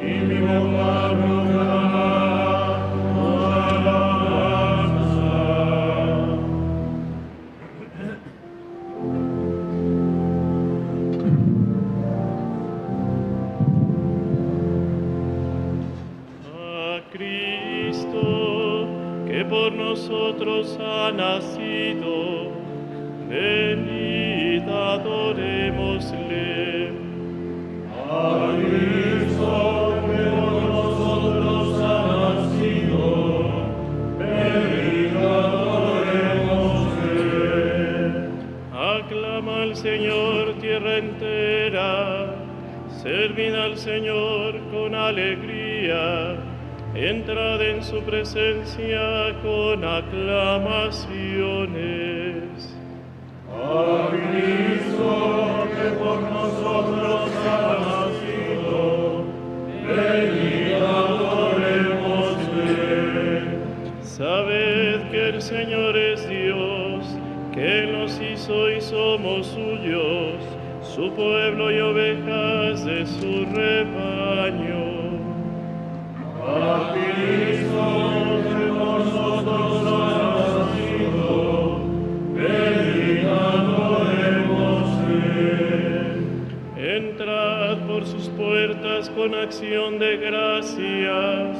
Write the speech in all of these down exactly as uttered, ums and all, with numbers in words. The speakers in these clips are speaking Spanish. y mi boca rogará tu alabanza. A Cristo, que por nosotros ha nacido, venid, adorémosle. A Cristo, que por nosotros ha nacido, venid, adorémosle. Aclama al Señor, tierra entera, servid al Señor con alegría, entrad en su presencia con aclamaciones. A Cristo, que por nosotros ha nacido, venid, adorémosle. Sabed que el Señor es Dios, que nos hizo y somos suyos, su pueblo y ovejas de su rebaño. A Cristo, que por nosotros ha nacido, venid. Entrad por sus puertas con acción de gracias,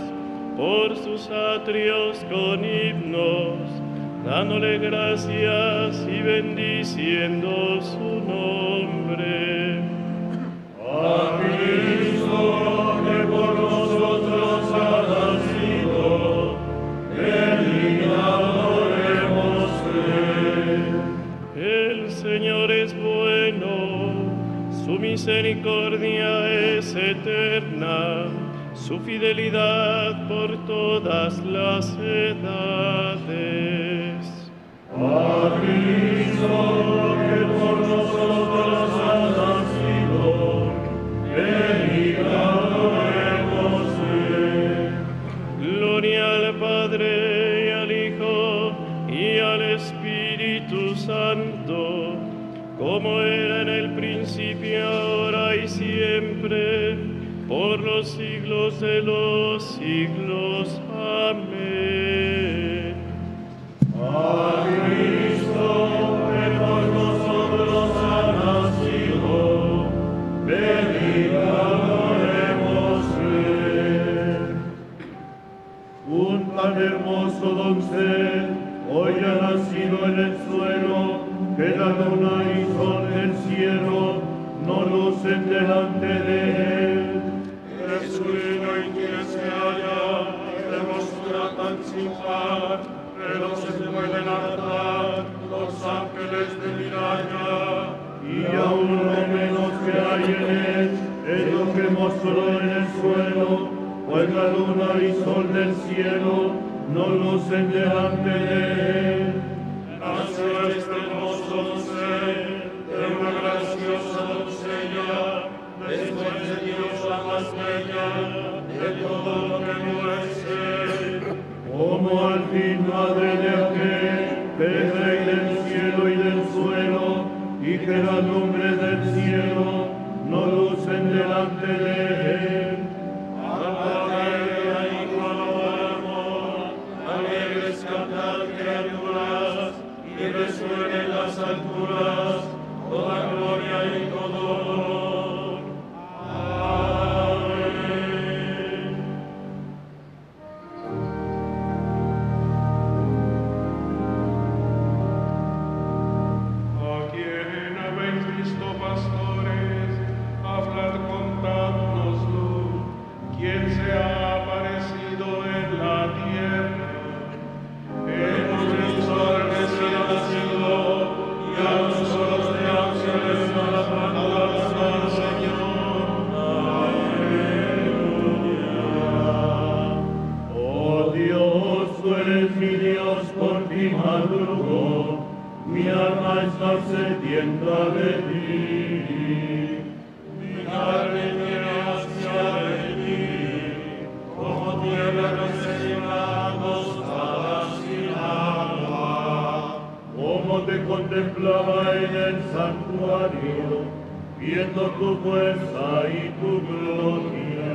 por sus atrios con himnos, dándole gracias y bendiciendo su nombre. A Cristo, que por nosotros ha nacido, venid, adorémosle. El Señor es bueno, su misericordia es eterna, su fidelidad por todas las edades. A Cristo, que por nosotros ha nacido, venid, adorémosle. Gloria al Padre, y al Hijo, y al Espíritu Santo, como era en el principio, ahora y siempre, por los siglos de los siglos. Amén. A Cristo, que por nosotros ha nacido, venid, adorémosle. Un tan hermoso doncel hoy ha nacido en el suelo, que la luna y sol del cielo no lucen delante de él. Es uno en quien se halla, de hermosura tan sin par, relojes pueden atar los ángeles de miraña. Y aún lo menos que hay en él es lo que mostró en el suelo, pues la luna y sol del cielo no lucen delante de él. Nació este hermoso doncel, de una graciosa doncella, después de Dios la más bella, de todo lo que no es él. Como al fin madre de aquel, que es rey del cielo y del suelo, y que las lumbres del cielo no lucen delante de él. Resuene en las alturas toda gloria y todo honor. Amén. A quien habéis visto pastores, hablad contádnoslo. Quien se ha aparecido en la tierra, mi alma está sedienta de ti, mi carne tiene ansia de ti, como tierra reseñada está sin agua. Como te contemplaba en el santuario, viendo tu fuerza y tu gloria,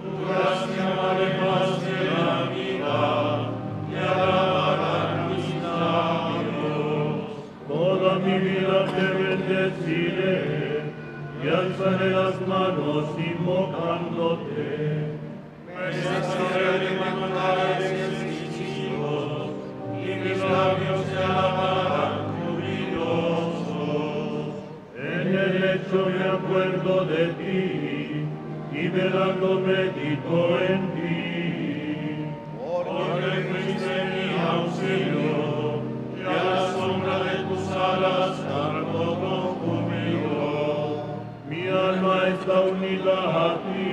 tu gracia vale más que la vida, que alabarán mis labios. Toda mi vida te bendeciré, y alzaré las manos invocándote. Me saciaré de manjares exquisitos, y mis labios te alabarán. Yo me acuerdo de ti y velando medito en ti, porque fuiste mi auxilio y a la sombra de tus alas cargo conmigo. Mi alma está unida a ti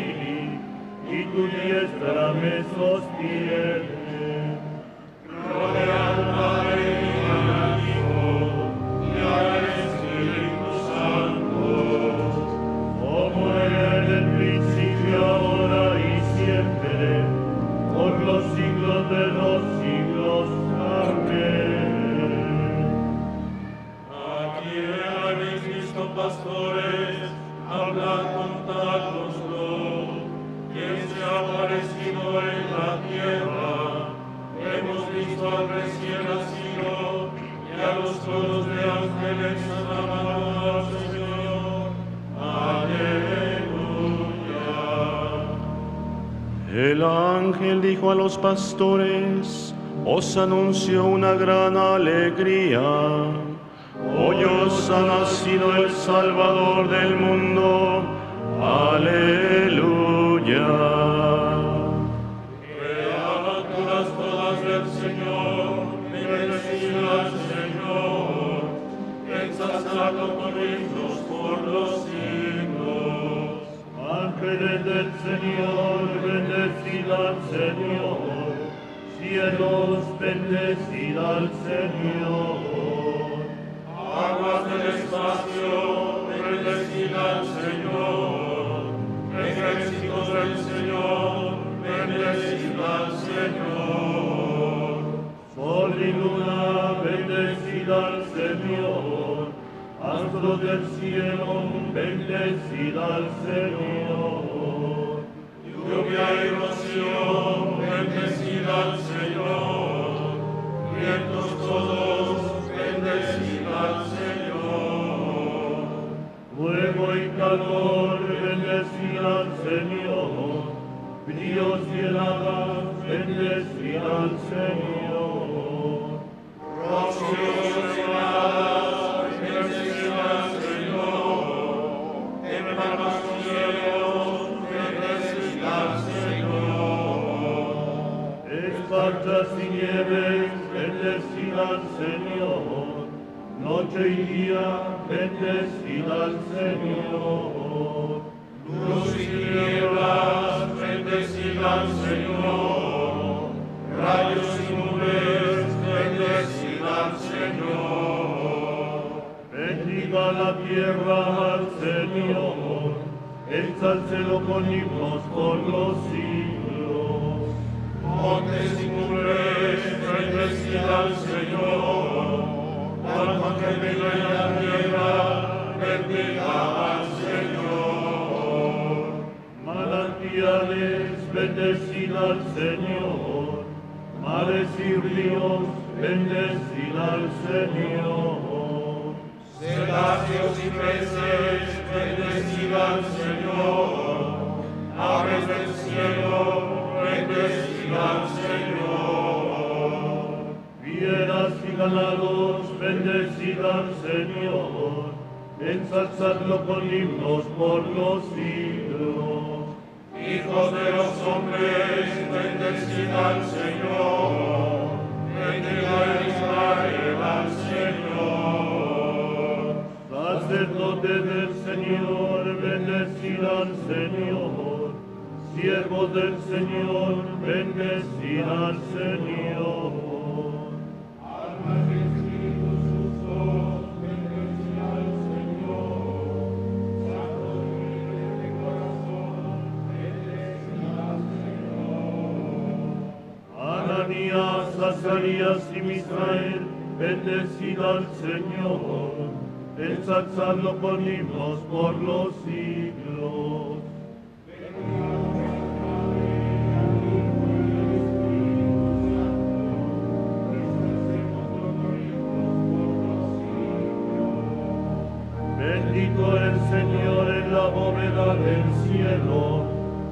y tu diestra me sostiene. Gloria al Padre y al Hijo y al Espíritu Santo, como era en el principio, ahora y siempre, por los siglos de los siglos. Amén. Aquí habéis visto pastores, hablad contádnoslo, quien se ha aparecido en la tierra. Hemos visto al recién nacido y a los coros de ángeles alabando al Señor. Aleluya. El ángel dijo a los pastores: os anuncio una gran alegría. Hoy os ha nacido el Salvador del mundo. Aleluya. Que alabanzas todas del Señor, bendecido al Señor, ensalzado por himnos por los siglos. Ángeles del Señor, bendecid al Señor. Cielos, bendecid al Señor. Aguas del espacio, bendecid al Señor. Ejércitos del Señor, bendecid al Señor. Sol y luna, bendecid al Señor. Astros del cielo, bendecid al Señor. Lluvia y rocío, bendecid al Señor. Vientos todos, bendecid al Señor. Fuego y calor, bendecid al Señor. Bríos y heladas, bendecid al Señor. Rocíos y heladas, espartas y nieves, bendecid al Señor. Noche y día, bendecid al Señor. Luz y tinieblas, bendecid al Señor. Rayos y nubes, bendecid al Señor. Bendiga la tierra al Señor. Exálcelo con himnos por los siglos. Montes y cumbres, bendecid al Señor. Alma que vive en la tierra, bendiga al Señor. Manantiales, bendecid al Señor. Mares y ríos, bendecid al Señor. Cetáceos y peces, bendecid al Señor. Aves del cielo, bendecid al Señor. Fieras y ganados, bendecid al Señor. Ensalzadlo con himnos por los siglos. Hijos de los hombres, bendecid al Señor. Bendiga Israel al Señor. Sacerdotes del Señor, bendecid al Señor. Siervos del Señor, bendecid al Señor. Almas y espíritus justos, bendecid al Señor. Santos humildes de corazón, bendecid al Señor. Ananías, Azarías y Misael, bendecid al Señor. ensalzadlo con himnos por los siglos. Bendito el Señor en la bóveda del cielo,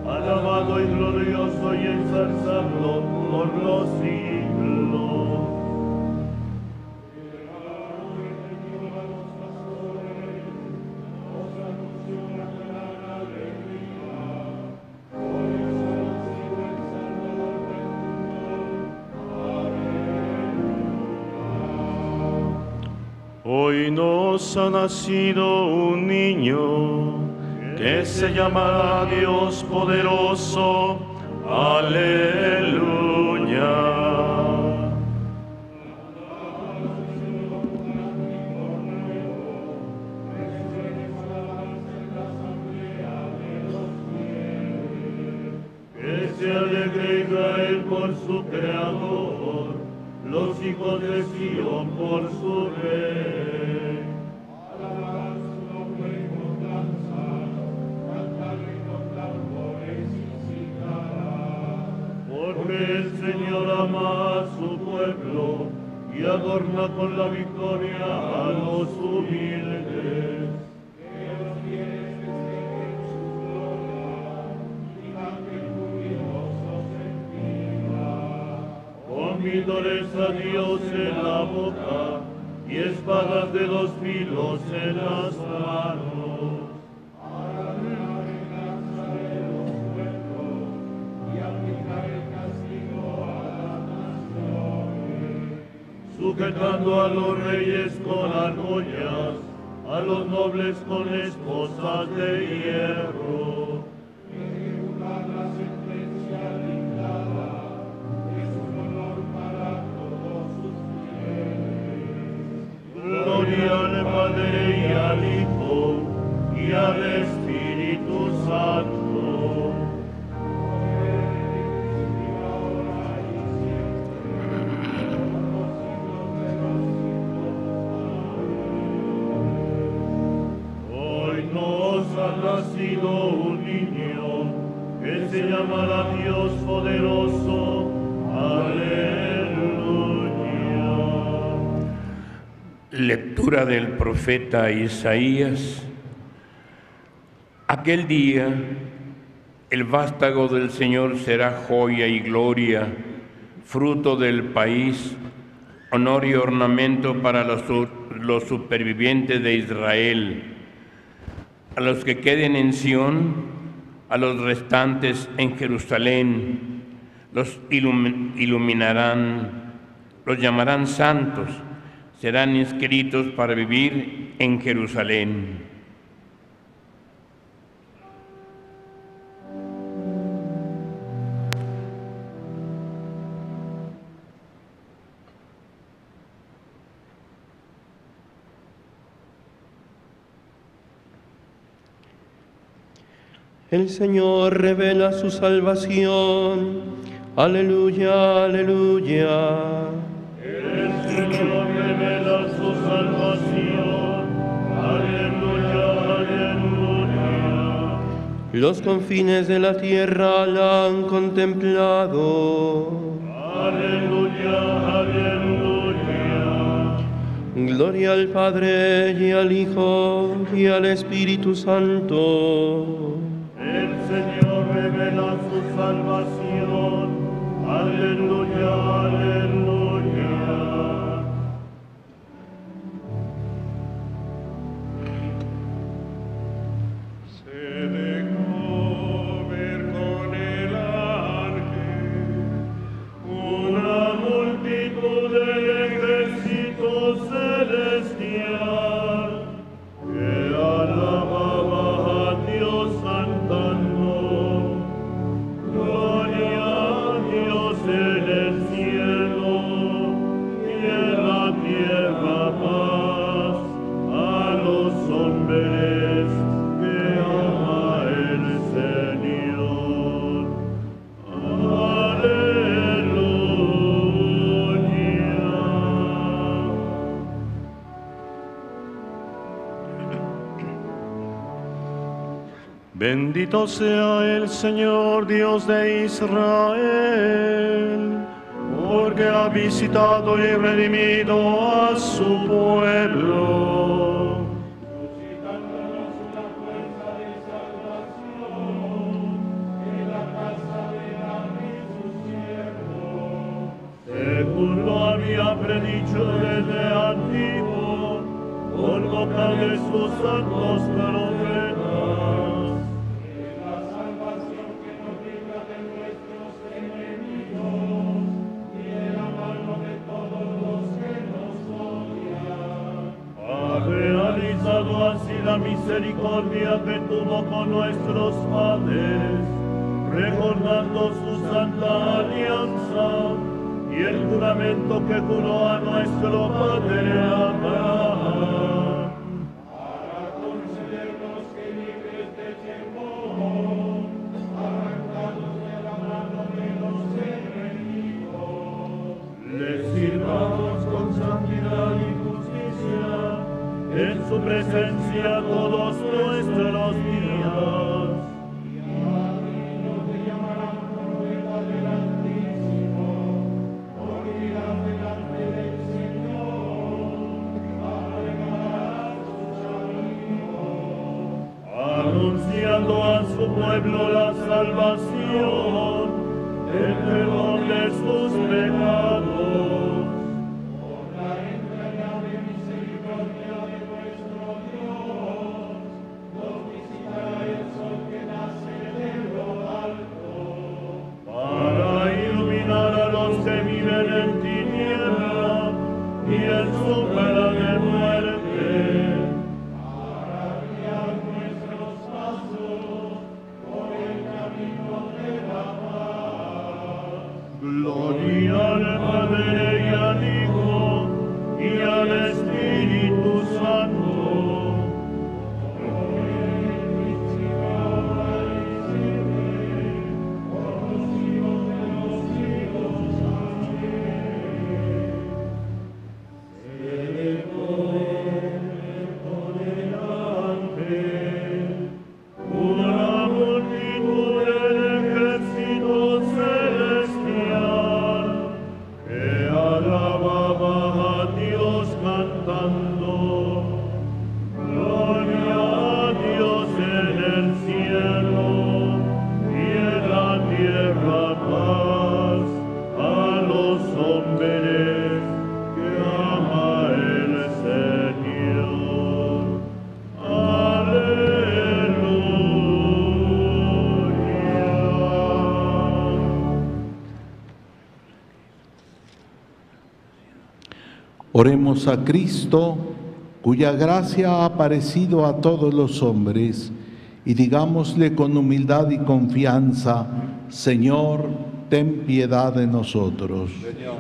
alabado y glorioso y ensalzado por los siglos. Hoy nos ha nacido un niño, que se llamará Dios poderoso. Aleluya. Que se alegre Israel por su Creador, los hijos de Sion por su Rey. Alabar su nombre con danzas, cantarle con tambores y cítaras. Porque el Señor ama a su pueblo y adorna con la victoria a los humildes. Servidores a Dios en la boca y espadas de dos filos en las manos. Harán la venganza de los pueblos y aplicar el castigo a las naciones. Sujetando a los reyes con argollas, a los nobles con esposas de hierro. Gloria al Padre y al Hijo y al Espíritu Santo. Hoy nos ha nacido un niño que se llamará Dios poderoso. Aleluya. Lectura del profeta Isaías. Aquel día el vástago del Señor será joya y gloria, fruto del país, honor y ornamento para los, los supervivientes de Israel. A los que queden en Sión, a los restantes en Jerusalén, los ilum, iluminarán, los llamarán santos. Serán inscritos para vivir en Jerusalén. El Señor revela su salvación. Aleluya, aleluya. El Señor revela su salvación. Aleluya, aleluya. Los confines de la tierra la han contemplado. Aleluya, aleluya. Gloria al Padre y al Hijo y al Espíritu Santo. El Señor revela su salvación. Aleluya, aleluya. Gloria a Dios en el cielo. Bendito sea el Señor Dios de Israel, porque ha visitado y redimido a su pueblo, suscitándonos una fuerza de salvación en la casa de David su siervo, según lo había predicho desde antiguo por boca de sus santos profetas. La misericordia que tuvo con nuestros padres, recordando su santa alianza y el juramento que juró a nuestro padre Abraham, para concedernos que libres de temor, arrancados de la mano de los enemigos, les sirvamos con santidad y justicia en su presencia todos nuestros días. Y a ti no te llamarán prueba del Altísimo, por irás delante del Señor, a regalar sus amigos, anunciando a su pueblo la salvación, el perdón de sus pecados. Oremos a Cristo, cuya gracia ha aparecido a todos los hombres, y digámosle con humildad y confianza: Señor, ten piedad de nosotros.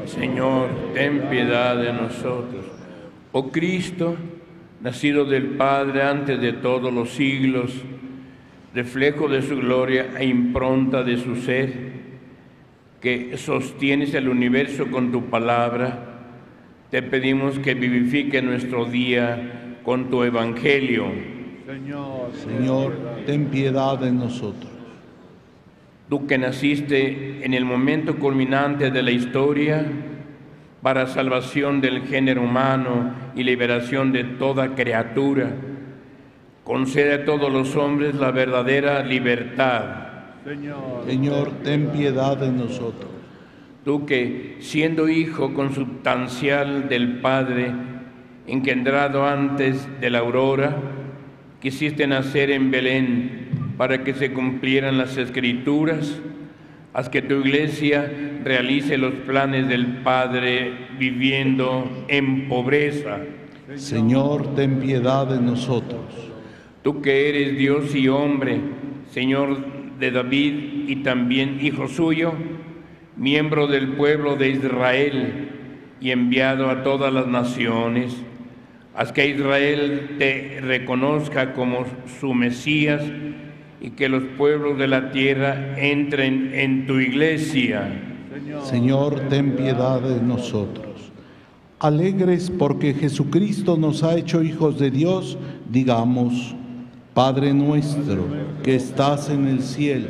Señor, ten piedad de nosotros. Oh Cristo, nacido del Padre antes de todos los siglos, reflejo de su gloria e impronta de su ser, que sostienes el universo con tu palabra, te pedimos que vivifique nuestro día con tu Evangelio. Señor, Señor, ten piedad de nosotros. Tú que naciste en el momento culminante de la historia para salvación del género humano y liberación de toda criatura, concede a todos los hombres la verdadera libertad. Señor, Señor, ten piedad de nosotros. Tú que, siendo hijo consubstancial del Padre, engendrado antes de la aurora, quisiste nacer en Belén para que se cumplieran las Escrituras, haz que tu Iglesia realice los planes del Padre viviendo en pobreza. Señor, ten piedad de nosotros. Tú que eres Dios y hombre, Señor de David y también hijo suyo, miembro del pueblo de Israel y enviado a todas las naciones, haz que Israel te reconozca como su Mesías y que los pueblos de la tierra entren en tu Iglesia. Señor, ten piedad de nosotros. Alegres porque Jesucristo nos ha hecho hijos de Dios, digamos: Padre nuestro que estás en el cielo,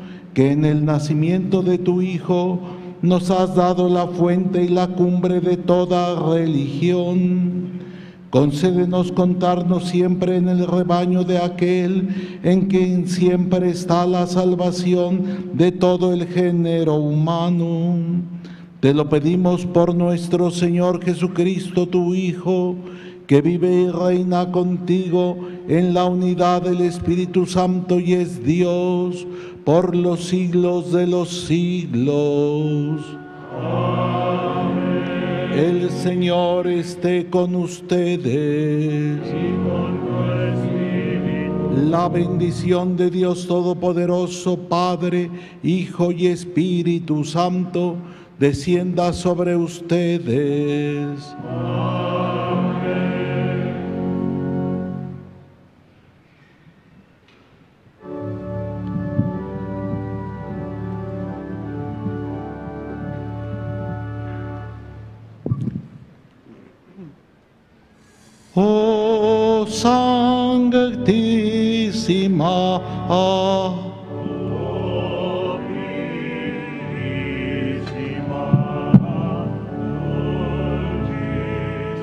que en el nacimiento de tu Hijo nos has dado la fuente y la cumbre de toda religión, concédenos contarnos siempre en el rebaño de aquel en quien siempre está la salvación de todo el género humano. Te lo pedimos por nuestro Señor Jesucristo, tu Hijo, que vive y reina contigo en la unidad del Espíritu Santo y es Dios, por los siglos de los siglos. Amén. El Señor esté con ustedes. Y con tu espíritu. La bendición de Dios Todopoderoso, Padre, Hijo y Espíritu Santo, descienda sobre ustedes. Amén. Oh Sanctísima, oh Purísima, Dulcis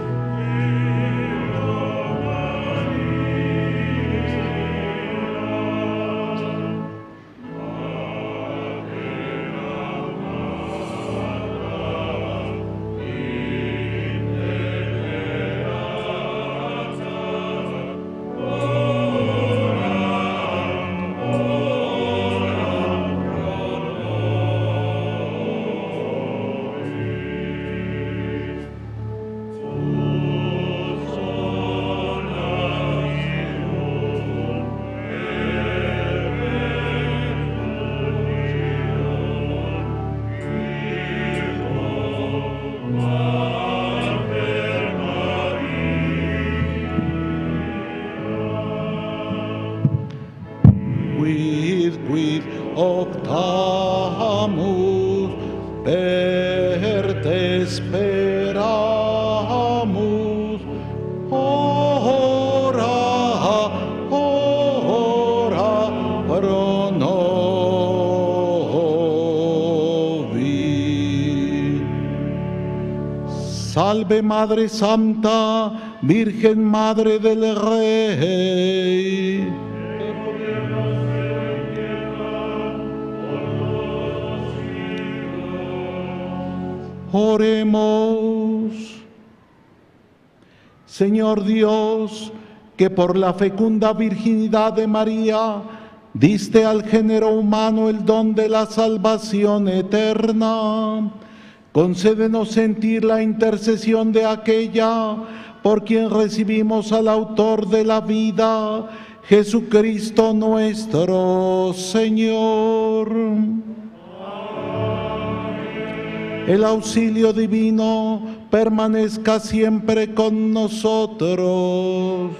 Salve Madre Santa, Virgen Madre del Rey. Que gobiernas en tierra por todos los siglos. Oremos. Señor Dios, que por la fecunda virginidad de María diste al género humano el don de la salvación eterna, concédenos sentir la intercesión de aquella por quien recibimos al autor de la vida, Jesucristo nuestro Señor. Amén. El auxilio divino permanezca siempre con nosotros.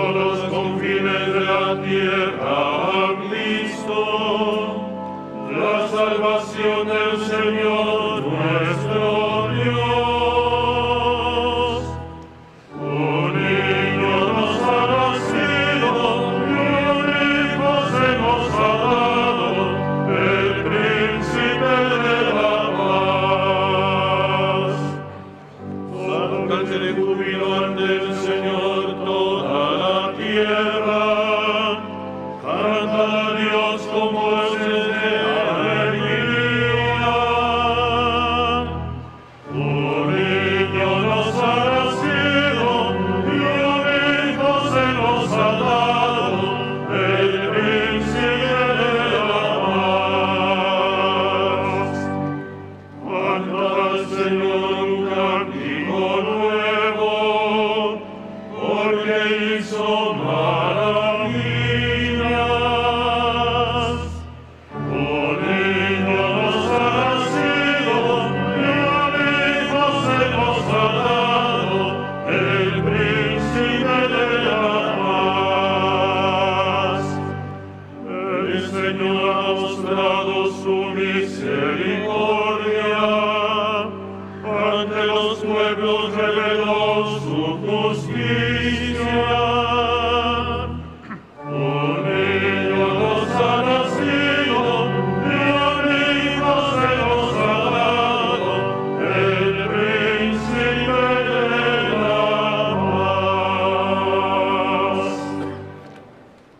por los confines de la tierra a Cristo, la salvación del Señor nuestro Dios.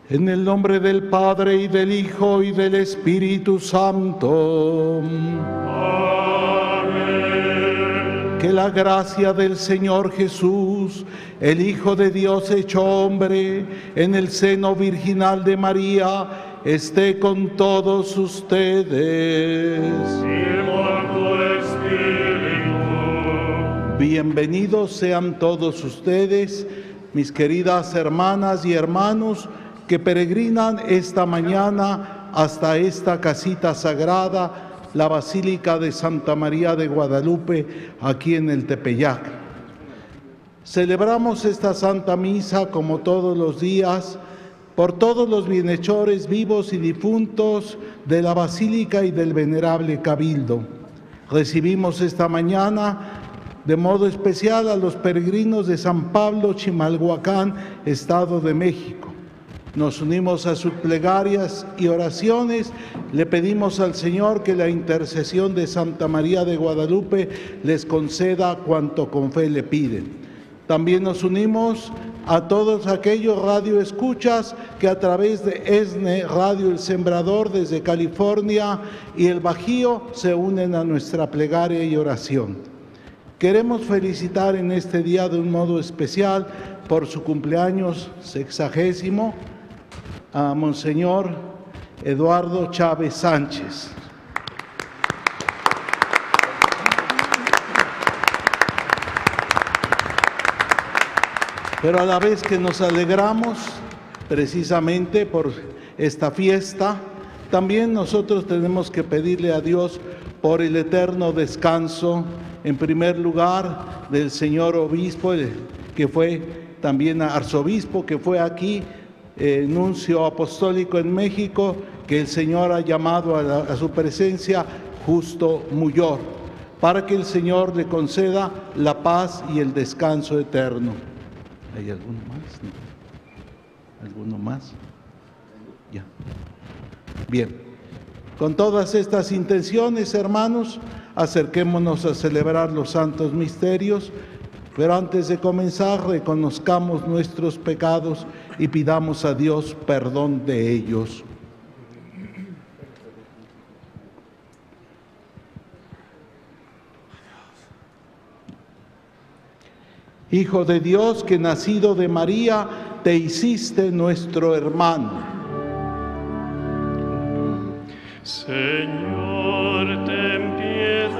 En el nombre del Padre, y del Hijo, y del Espíritu Santo. Amén. Que la gracia del Señor Jesús, el Hijo de Dios hecho hombre, en el seno virginal de María, esté con todos ustedes. Y con tu Espíritu. Bienvenidos sean todos ustedes, mis queridas hermanas y hermanos, que peregrinan esta mañana hasta esta casita sagrada, la Basílica de Santa María de Guadalupe, aquí en el Tepeyac. Celebramos esta Santa Misa, como todos los días, por todos los bienhechores vivos y difuntos de la Basílica y del Venerable Cabildo. Recibimos esta mañana de modo especial a los peregrinos de San Pablo, Chimalhuacán, Estado de México. Nos unimos a sus plegarias y oraciones, le pedimos al Señor que la intercesión de Santa María de Guadalupe les conceda cuanto con fe le piden. También nos unimos a todos aquellos radioescuchas que a través de ESNE Radio El Sembrador desde California y El Bajío se unen a nuestra plegaria y oración. Queremos felicitar en este día de un modo especial por su cumpleaños sexagésimo a Monseñor Eduardo Chávez Sánchez. Pero a la vez que nos alegramos precisamente por esta fiesta, también nosotros tenemos que pedirle a Dios por el eterno descanso, en primer lugar, del señor obispo, que fue también arzobispo, que fue aquí, Eh, nuncio apostólico en México, que el Señor ha llamado a, la, a su presencia, Justo Mullor, para que el Señor le conceda la paz y el descanso eterno. ¿Hay alguno más? ¿No? ¿Alguno más? Ya. Bien. Con todas estas intenciones, hermanos, acerquémonos a celebrar los santos misterios. Pero antes de comenzar, reconozcamos nuestros pecados y pidamos a Dios perdón de ellos. Hijo de Dios, que nacido de María, te hiciste nuestro hermano. Señor, ten piedad.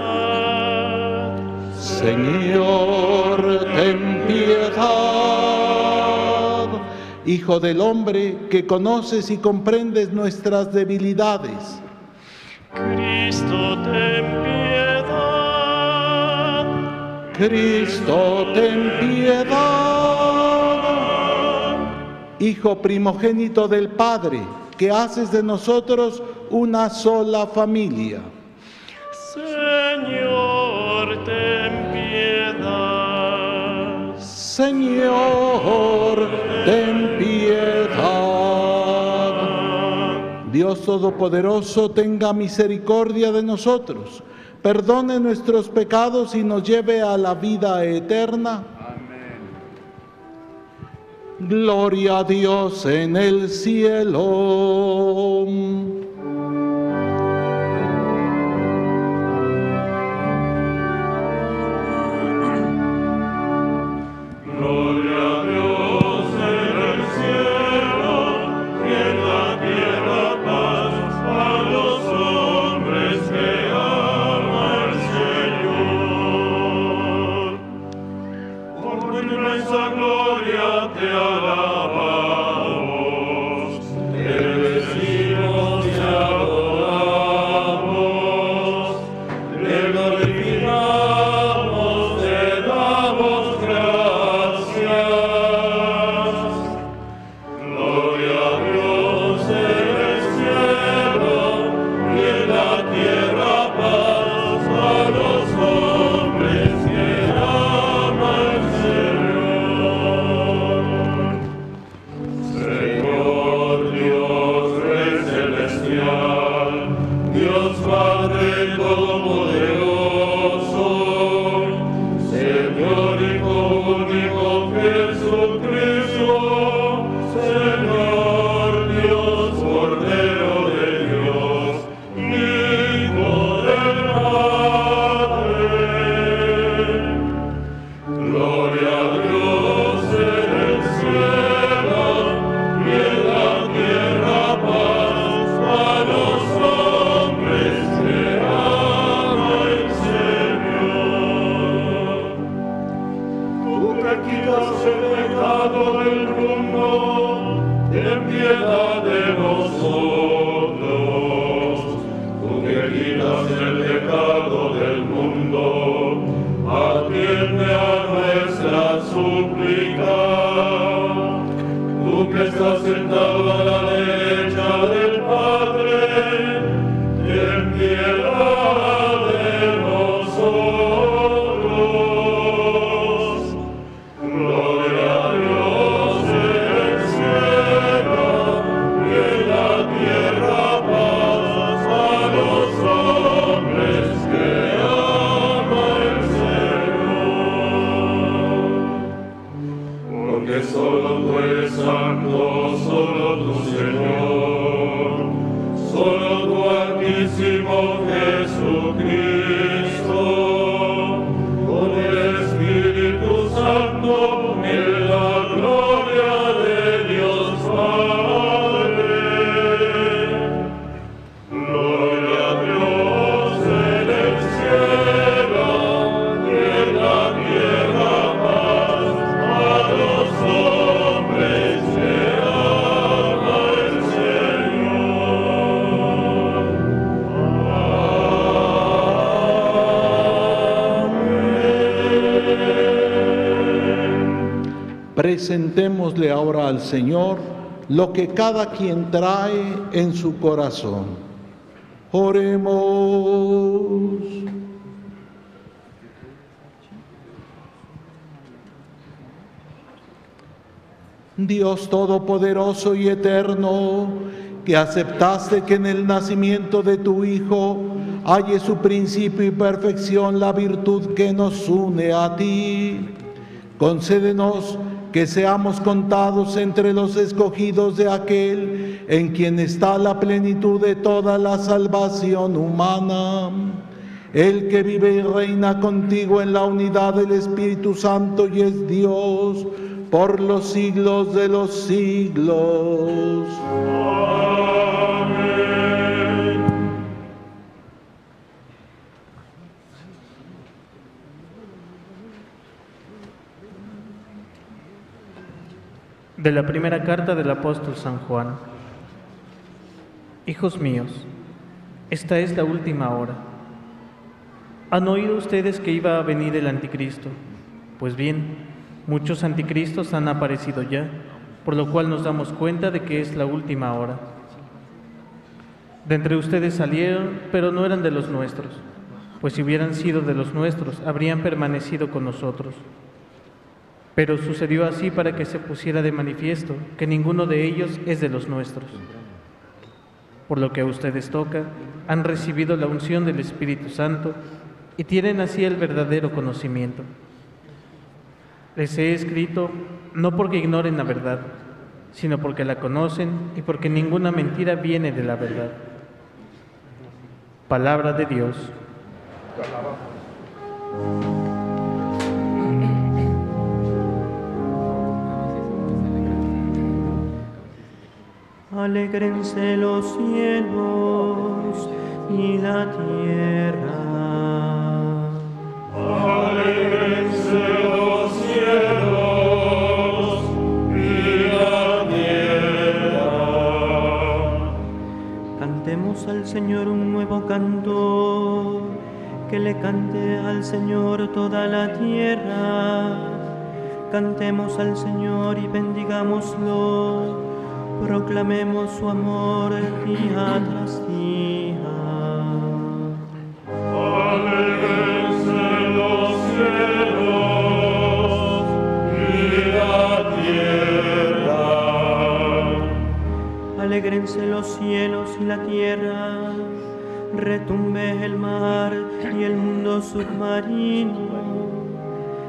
Señor, ten piedad. Hijo del hombre, que conoces y comprendes nuestras debilidades. Cristo, ten piedad. Cristo, ten piedad. Hijo primogénito del Padre, que haces de nosotros una sola familia. Señor, ten piedad. Señor, ten piedad. Dios Todopoderoso, tenga misericordia de nosotros, perdone nuestros pecados y nos lleve a la vida eterna. Gloria a Dios en el cielo. Gloria a Dios en el cielo, y en la tierra paz a los hombres que ama el Señor. Por tu inmensa gloria te amo. Presentémosle ahora al Señor lo que cada quien trae en su corazón. Oremos. Dios Todopoderoso y Eterno, que aceptaste que en el nacimiento de tu Hijo halle su principio y perfección la virtud que nos une a ti, concédenos que seamos contados entre los escogidos de aquel en quien está la plenitud de toda la salvación humana, el que vive y reina contigo en la unidad del Espíritu Santo y es Dios por los siglos de los siglos. De la primera carta del apóstol San Juan. Hijos míos, esta es la última hora. ¿Han oído ustedes que iba a venir el anticristo? Pues bien, muchos anticristos han aparecido ya, por lo cual nos damos cuenta de que es la última hora. De entre ustedes salieron, pero no eran de los nuestros, pues si hubieran sido de los nuestros, habrían permanecido con nosotros. Pero sucedió así para que se pusiera de manifiesto que ninguno de ellos es de los nuestros. Por lo que a ustedes toca, han recibido la unción del Espíritu Santo y tienen así el verdadero conocimiento. Les he escrito no porque ignoren la verdad, sino porque la conocen y porque ninguna mentira viene de la verdad. Palabra de Dios. Alégrense los cielos y la tierra. Alégrense los cielos y la tierra. Cantemos al Señor un nuevo canto, que le cante al Señor toda la tierra. Cantemos al Señor y bendigámoslo. Proclamemos su amor día tras día. Alégrense los cielos y la tierra. Alégrense los cielos y la tierra. Retumbe el mar y el mundo submarino.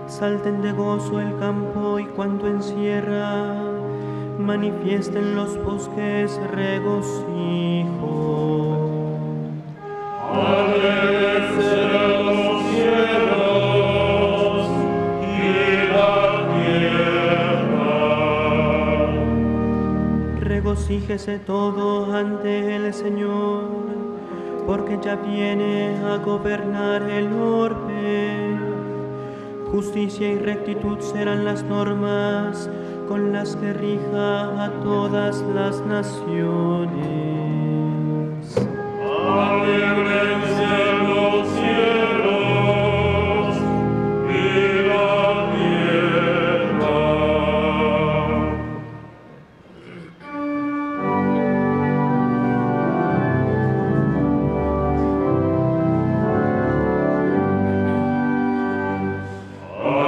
Salten de gozo el campo y cuanto encierra. Manifiesten los bosques regocijo. Alégrense los cielos y la tierra. Regocíjese todo ante el Señor, porque ya viene a gobernar el orbe. Justicia y rectitud serán las normas con las que rija a todas las naciones. Alégrense los cielos y la tierra.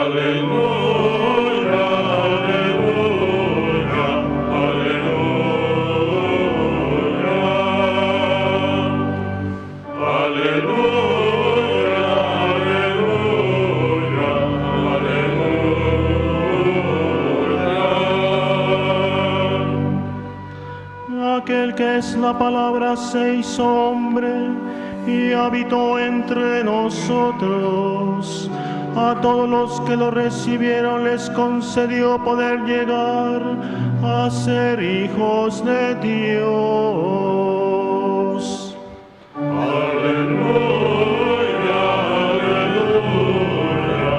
Aleluya. La palabra se hizo hombre y habitó entre nosotros. A todos los que lo recibieron les concedió poder llegar a ser hijos de Dios. Aleluya,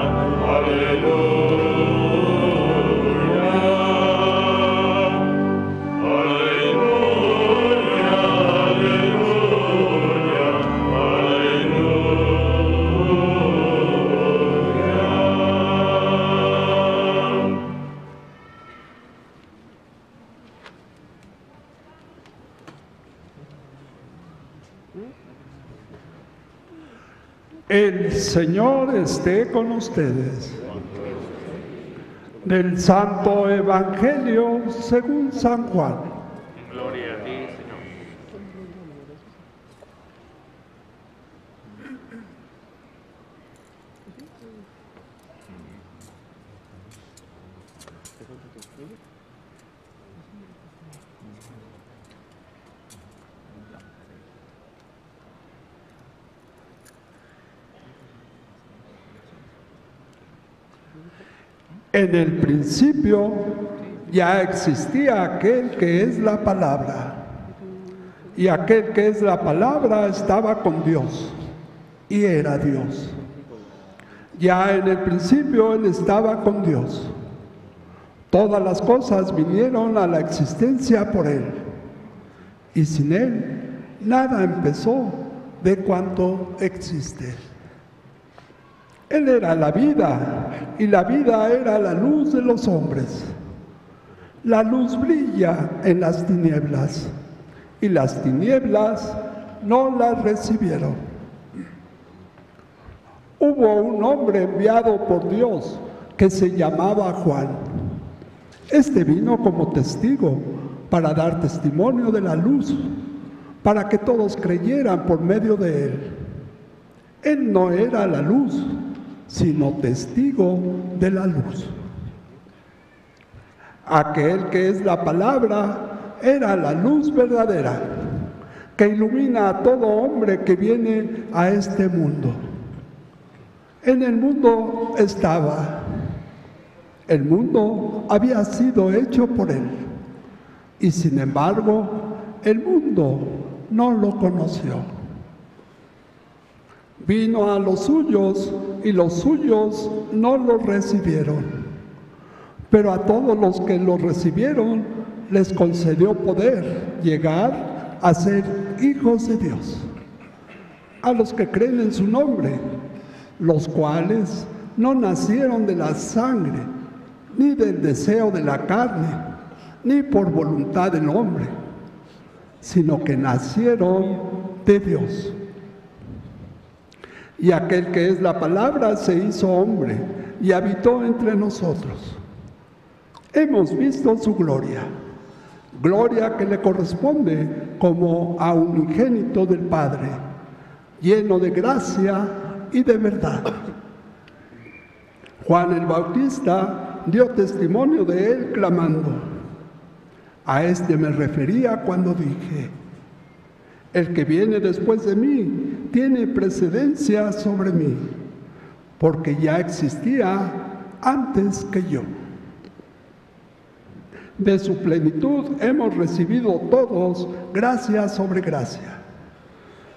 aleluya, aleluya. El Señor esté con ustedes. Del Santo Evangelio según San Juan. Gloria a ti, Señor. En el principio ya existía aquel que es la palabra, y aquel que es la palabra estaba con Dios, y era Dios. Ya en el principio Él estaba con Dios. Todas las cosas vinieron a la existencia por Él, y sin Él nada empezó de cuanto existe. Él era la vida, y la vida era la luz de los hombres. La luz brilla en las tinieblas, y las tinieblas no la recibieron. Hubo un hombre enviado por Dios que se llamaba Juan. Este vino como testigo para dar testimonio de la luz, para que todos creyeran por medio de él. Él no era la luz, sino testigo de la luz. Aquel que es la palabra era la luz verdadera, que ilumina a todo hombre que viene a este mundo. En el mundo estaba, el mundo había sido hecho por él, y sin embargo el mundo no lo conoció. Vino a los suyos y los suyos no lo recibieron. Pero a todos los que lo recibieron, les concedió poder llegar a ser hijos de Dios, a los que creen en su nombre, los cuales no nacieron de la sangre, ni del deseo de la carne, ni por voluntad del hombre, sino que nacieron de Dios. Y aquel que es la palabra se hizo hombre y habitó entre nosotros. Hemos visto su gloria, gloria que le corresponde como a un unigénito del Padre, lleno de gracia y de verdad. Juan el Bautista dio testimonio de él clamando, a este me refería cuando dije, el que viene después de mí tiene precedencia sobre mí, porque ya existía antes que yo. De su plenitud hemos recibido todos gracia sobre gracia,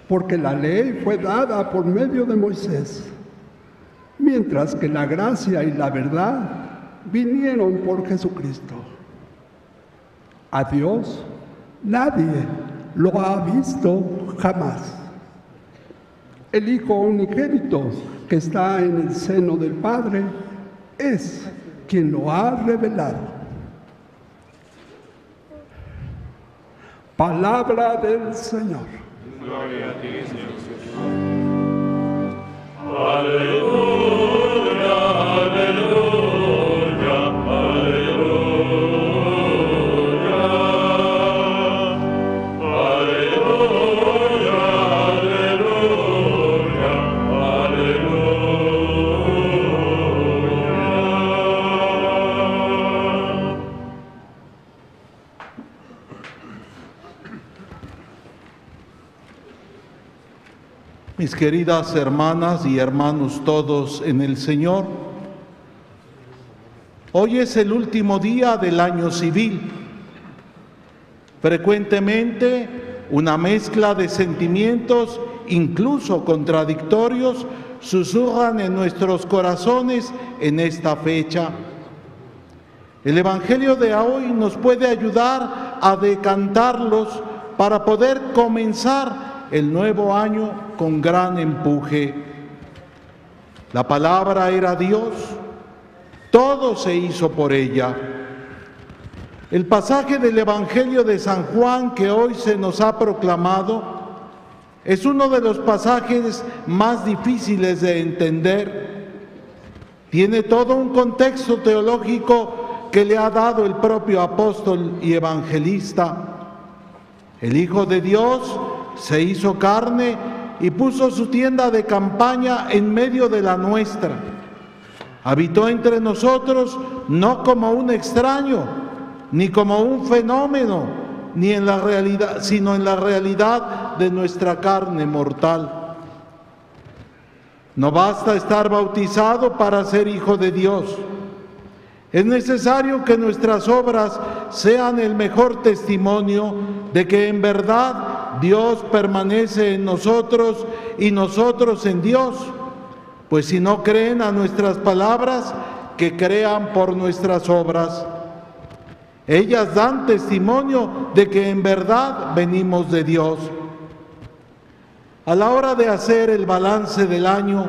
porque la ley fue dada por medio de Moisés, mientras que la gracia y la verdad vinieron por Jesucristo. A Dios nadie lo ha visto jamás. El Hijo unigénito que está en el seno del Padre es quien lo ha revelado. Palabra del Señor. Gloria a ti, Señor. Aleluya, aleluya, aleluya. Aleluya, aleluya, aleluya. Mis queridas hermanas y hermanos todos en el Señor, hoy es el último día del año civil. Frecuentemente una mezcla de sentimientos, incluso contradictorios, susurran en nuestros corazones en esta fecha. El Evangelio de hoy nos puede ayudar a decantarlos para poder comenzar el nuevo año con gran empuje. La palabra era Dios, todo se hizo por ella. El pasaje del Evangelio de San Juan que hoy se nos ha proclamado es uno de los pasajes más difíciles de entender. Tiene todo un contexto teológico que le ha dado el propio apóstol y evangelista. El Hijo de Dios se hizo carne y puso su tienda de campaña en medio de la nuestra. Habitó entre nosotros no como un extraño, ni como un fenómeno, ni en la realidad, sino en la realidad de nuestra carne mortal. No basta estar bautizado para ser hijo de Dios. Es necesario que nuestras obras sean el mejor testimonio de que en verdad Dios permanece en nosotros y nosotros en Dios, pues si no creen a nuestras palabras, que crean por nuestras obras. Ellas dan testimonio de que en verdad venimos de Dios. A la hora de hacer el balance del año,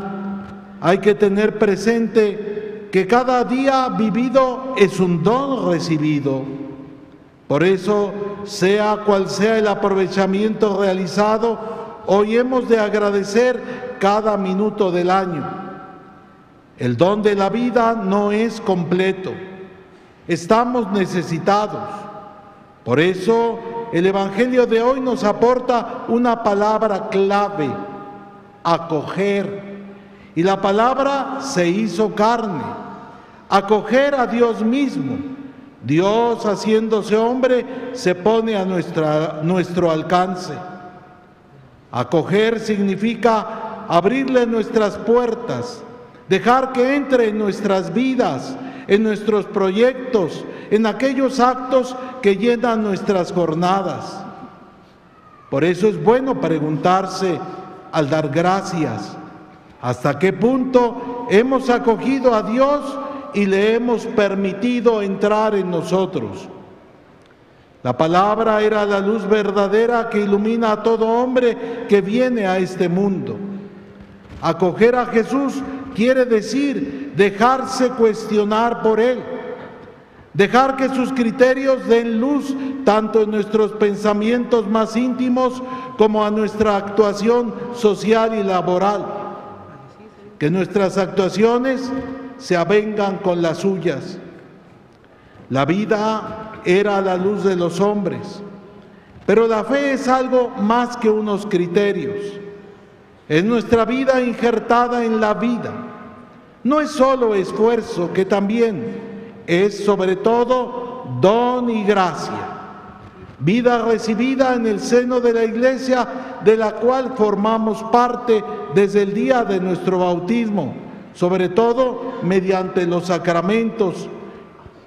hay que tener presente que cada día vivido es un don recibido. Por eso, sea cual sea el aprovechamiento realizado, hoy hemos de agradecer cada minuto del año. El don de la vida no es completo. Estamos necesitados. Por eso, el Evangelio de hoy nos aporta una palabra clave: acoger. Y la palabra se hizo carne. Acoger a Dios mismo. Dios, haciéndose hombre, se pone a nuestra, nuestro alcance. Acoger significa abrirle nuestras puertas, dejar que entre en nuestras vidas, en nuestros proyectos, en aquellos actos que llenan nuestras jornadas. Por eso es bueno preguntarse, al dar gracias, ¿hasta qué punto hemos acogido a Dios y le hemos permitido entrar en nosotros? La palabra era la luz verdadera que ilumina a todo hombre que viene a este mundo. Acoger a Jesús quiere decir dejarse cuestionar por Él, dejar que sus criterios den luz tanto en nuestros pensamientos más íntimos como a nuestra actuación social y laboral, que nuestras actuaciones se avengan con las suyas. La vida era la luz de los hombres, pero la fe es algo más que unos criterios. Es nuestra vida injertada en la vida. No es solo esfuerzo, que también es sobre todo don y gracia. Vida recibida en el seno de la Iglesia, de la cual formamos parte desde el día de nuestro bautismo, sobre todo mediante los sacramentos.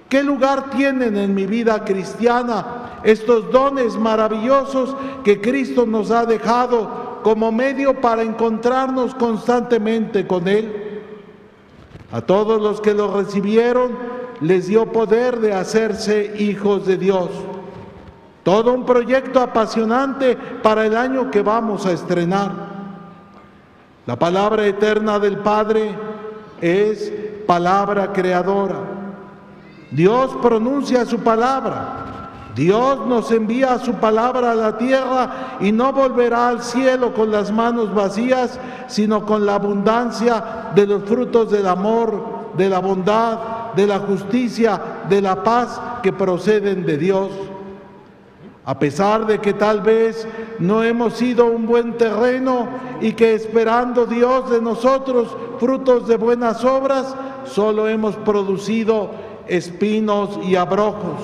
¿Qué lugar tienen en mi vida cristiana estos dones maravillosos que Cristo nos ha dejado como medio para encontrarnos constantemente con Él? A todos los que lo recibieron les dio poder de hacerse hijos de Dios. Todo un proyecto apasionante para el año que vamos a estrenar. La palabra eterna del Padre es palabra creadora. Dios pronuncia su palabra. Dios nos envía su palabra a la tierra y no volverá al cielo con las manos vacías, sino con la abundancia de los frutos del amor, de la bondad, de la justicia, de la paz que proceden de Dios. A pesar de que tal vez no hemos sido un buen terreno y que esperando Dios de nosotros frutos de buenas obras, solo hemos producido espinos y abrojos.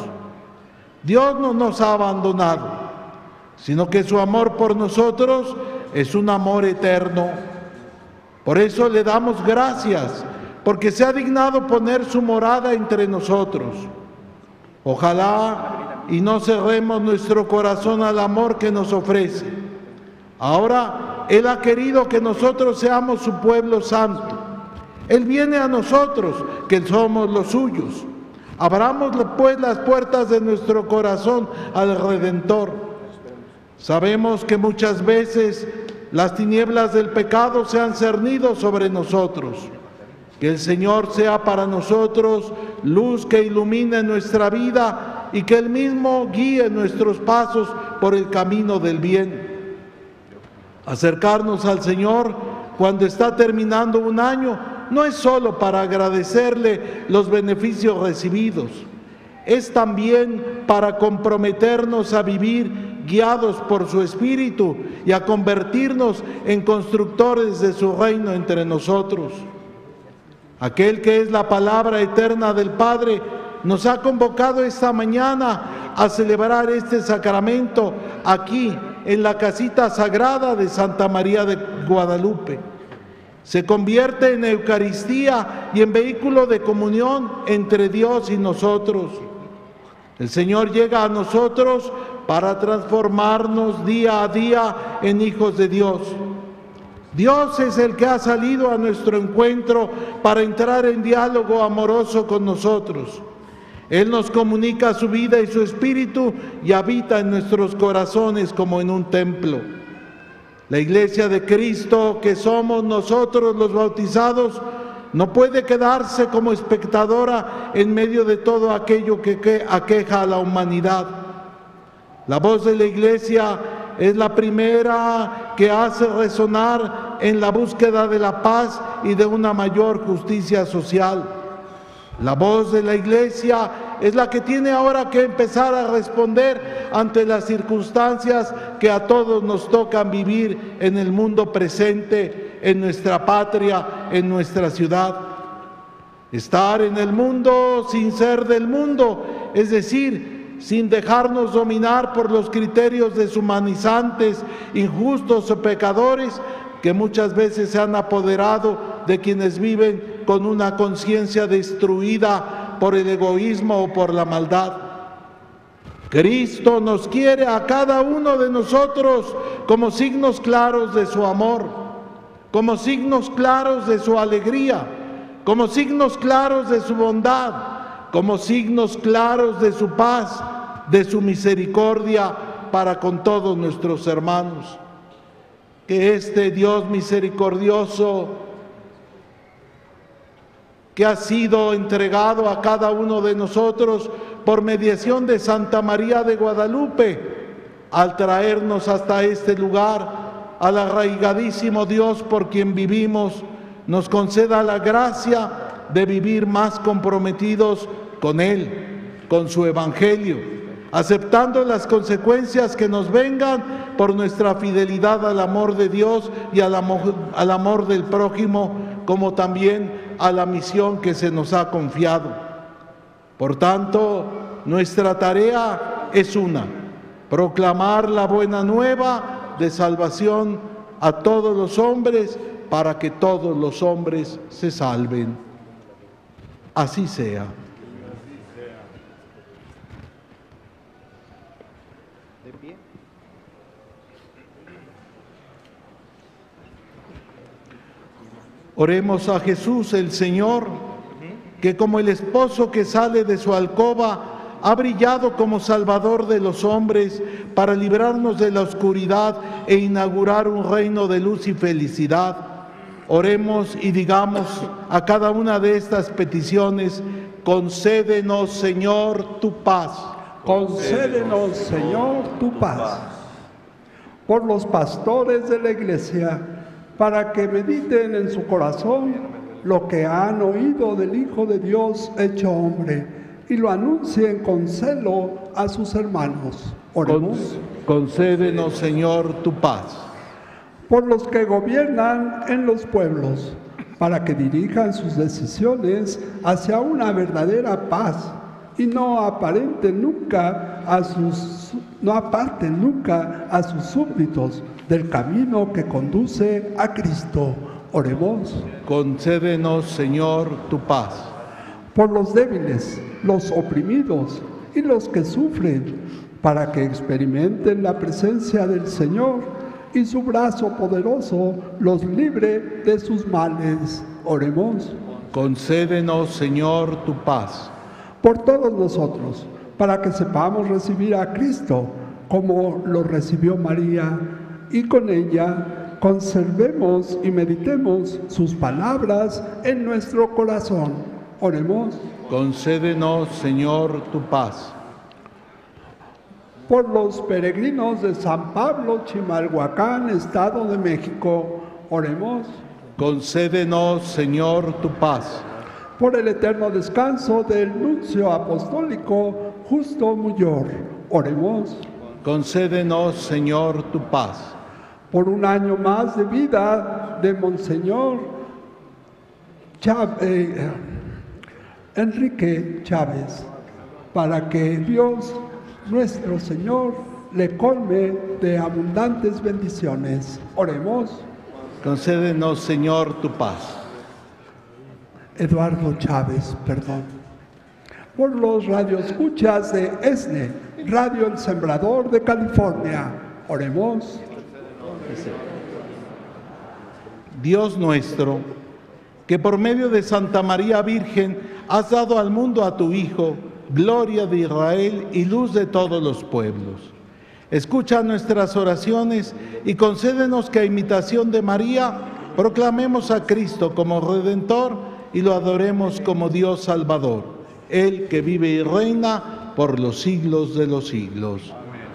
Dios no nos ha abandonado, sino que su amor por nosotros es un amor eterno. Por eso le damos gracias, porque se ha dignado poner su morada entre nosotros. Ojalá y no cerremos nuestro corazón al amor que nos ofrece. Ahora, Él ha querido que nosotros seamos su pueblo santo. Él viene a nosotros, que somos los suyos. Abramos pues las puertas de nuestro corazón al Redentor. Sabemos que muchas veces las tinieblas del pecado se han cernido sobre nosotros. Que el Señor sea para nosotros luz que ilumine nuestra vida y que Él mismo guíe nuestros pasos por el camino del bien. Acercarnos al Señor cuando está terminando un año no es solo para agradecerle los beneficios recibidos, es también para comprometernos a vivir guiados por su Espíritu y a convertirnos en constructores de su reino entre nosotros. Aquel que es la palabra eterna del Padre nos ha convocado esta mañana a celebrar este sacramento aquí, en la casita sagrada de Santa María de Guadalupe. Se convierte en Eucaristía y en vehículo de comunión entre Dios y nosotros. El Señor llega a nosotros para transformarnos día a día en hijos de Dios. Dios es el que ha salido a nuestro encuentro para entrar en diálogo amoroso con nosotros. Él nos comunica su vida y su espíritu y habita en nuestros corazones como en un templo. La Iglesia de Cristo, que somos nosotros los bautizados, no puede quedarse como espectadora en medio de todo aquello que aqueja a la humanidad. La voz de la Iglesia es la primera que hace resonar en la búsqueda de la paz y de una mayor justicia social. La voz de la Iglesia es la que tiene ahora que empezar a responder ante las circunstancias que a todos nos tocan vivir en el mundo presente, en nuestra patria, en nuestra ciudad. Estar en el mundo sin ser del mundo, es decir, sin dejarnos dominar por los criterios deshumanizantes, injustos o pecadores que muchas veces se han apoderado de quienes viven con una conciencia destruida por el egoísmo o por la maldad. Cristo nos quiere a cada uno de nosotros como signos claros de su amor, como signos claros de su alegría, como signos claros de su bondad, como signos claros de su paz, de su misericordia para con todos nuestros hermanos. Que este Dios misericordioso, que ha sido entregado a cada uno de nosotros por mediación de Santa María de Guadalupe, al traernos hasta este lugar, al arraigadísimo Dios por quien vivimos, nos conceda la gracia de vivir más comprometidos con Él, con su Evangelio, aceptando las consecuencias que nos vengan por nuestra fidelidad al amor de Dios y al amor, al amor del prójimo, como también a la misión que se nos ha confiado. Por tanto, nuestra tarea es una: proclamar la buena nueva de salvación a todos los hombres, para que todos los hombres se salven. Así sea. De pie. Oremos a Jesús el Señor, que como el esposo que sale de su alcoba, ha brillado como Salvador de los hombres para librarnos de la oscuridad e inaugurar un reino de luz y felicidad. Oremos y digamos a cada una de estas peticiones: concédenos, Señor, tu paz. Concédenos, Señor, tu paz. Por los pastores de la Iglesia, para que mediten en su corazón lo que han oído del Hijo de Dios hecho hombre, y lo anuncien con celo a sus hermanos. Oremos. Concédenos, Señor, tu paz. Por los que gobiernan en los pueblos, para que dirijan sus decisiones hacia una verdadera paz y no aparten nunca a sus, no aparten nunca a sus súbditos del camino que conduce a Cristo. Oremos. Concédenos, Señor, tu paz. Por los débiles, los oprimidos y los que sufren, para que experimenten la presencia del Señor y su brazo poderoso los libre de sus males. Oremos. Concédenos, Señor, tu paz. Por todos nosotros, para que sepamos recibir a Cristo como lo recibió María, y con ella conservemos y meditemos sus palabras en nuestro corazón. Oremos. Concédenos, Señor, tu paz. Por los peregrinos de San Pablo, Chimalhuacán, Estado de México. Oremos. Concédenos, Señor, tu paz. Por el eterno descanso del nuncio apostólico Justo Mullor. Oremos. Concédenos, Señor, tu paz. Por un año más de vida de Monseñor Chávez, eh, Enrique Chávez, para que Dios nuestro Señor le colme de abundantes bendiciones. Oremos. Concédenos, Señor, tu paz. Eduardo Chávez, perdón. Por los radioescuchas de ESNE Radio El Sembrador de California. Oremos. Dios nuestro, que por medio de Santa María Virgen has dado al mundo a tu Hijo, gloria de Israel y luz de todos los pueblos, escucha nuestras oraciones y concédenos que a imitación de María proclamemos a Cristo como Redentor y lo adoremos como Dios Salvador, Él que vive y reina por los siglos de los siglos. Amén.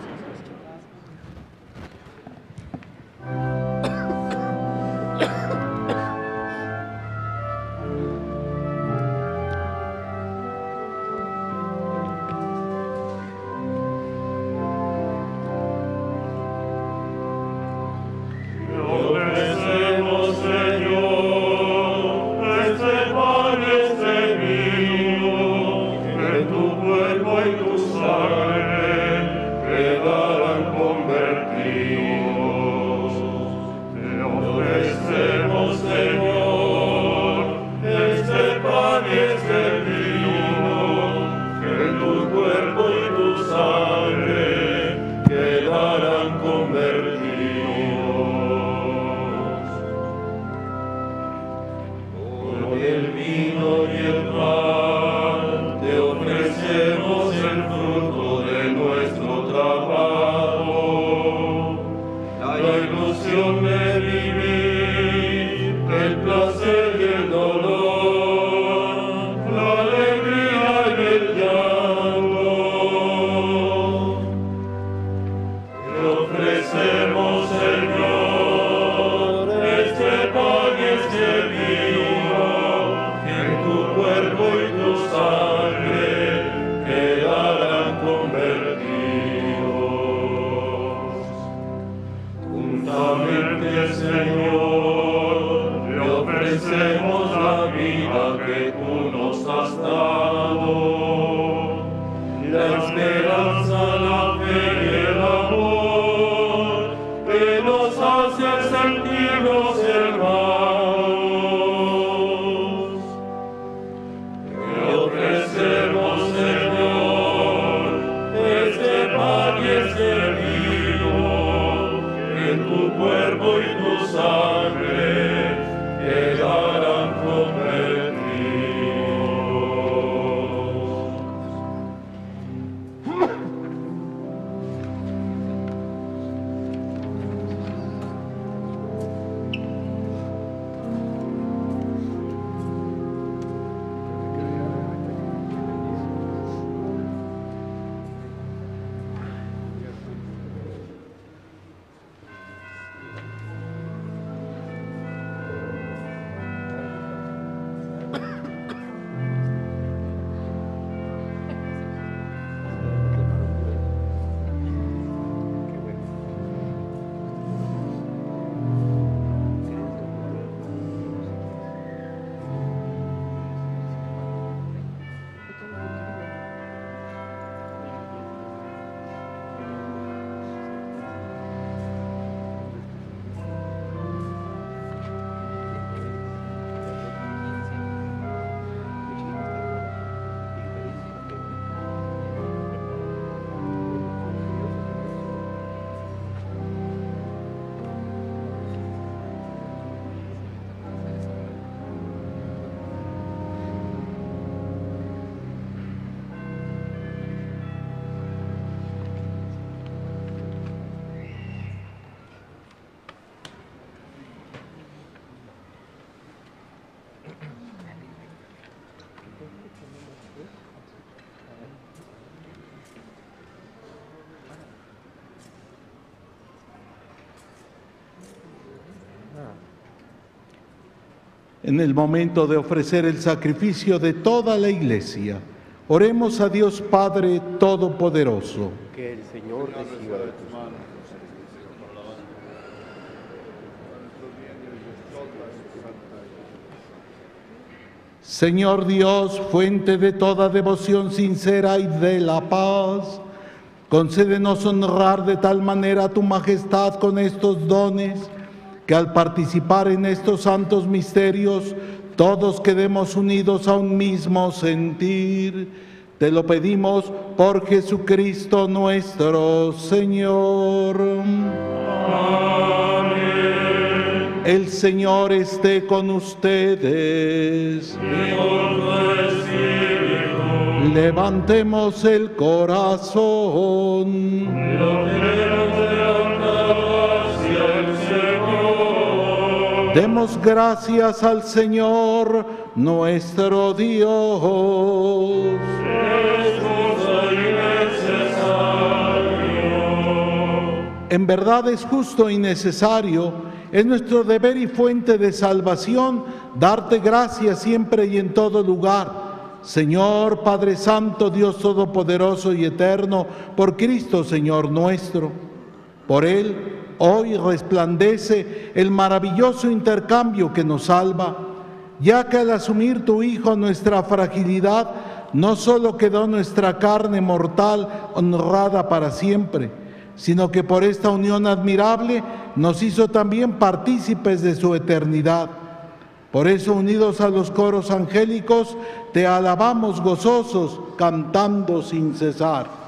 en el momento de ofrecer el sacrificio de toda la Iglesia. Oremos a Dios Padre Todopoderoso. Que el Señor reciba de tus manos. Señor Dios, fuente de toda devoción sincera y de la paz, concédenos honrar de tal manera a tu majestad con estos dones, que al participar en estos santos misterios, todos quedemos unidos a un mismo sentir. Te lo pedimos por Jesucristo nuestro Señor. Amén. El Señor esté con ustedes. Y con tu espíritu. Levantemos el corazón. Demos gracias al Señor, nuestro Dios. Es justo y necesario. En verdad es justo y necesario, es nuestro deber y fuente de salvación, darte gracias siempre y en todo lugar. Señor, Padre Santo, Dios Todopoderoso y Eterno, por Cristo, Señor nuestro. Por Él, hoy resplandece el maravilloso intercambio que nos salva, ya que al asumir tu Hijo nuestra fragilidad, no solo quedó nuestra carne mortal honrada para siempre, sino que por esta unión admirable nos hizo también partícipes de su eternidad. Por eso, unidos a los coros angélicos, te alabamos gozosos, cantando sin cesar.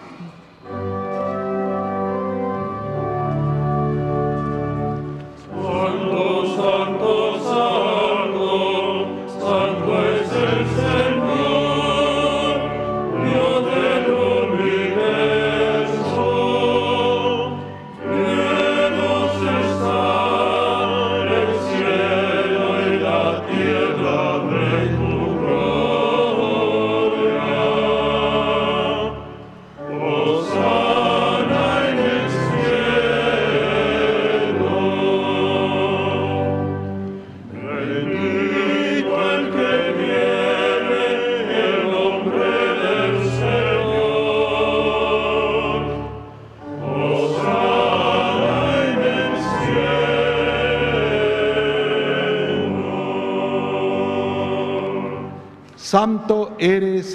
Santo eres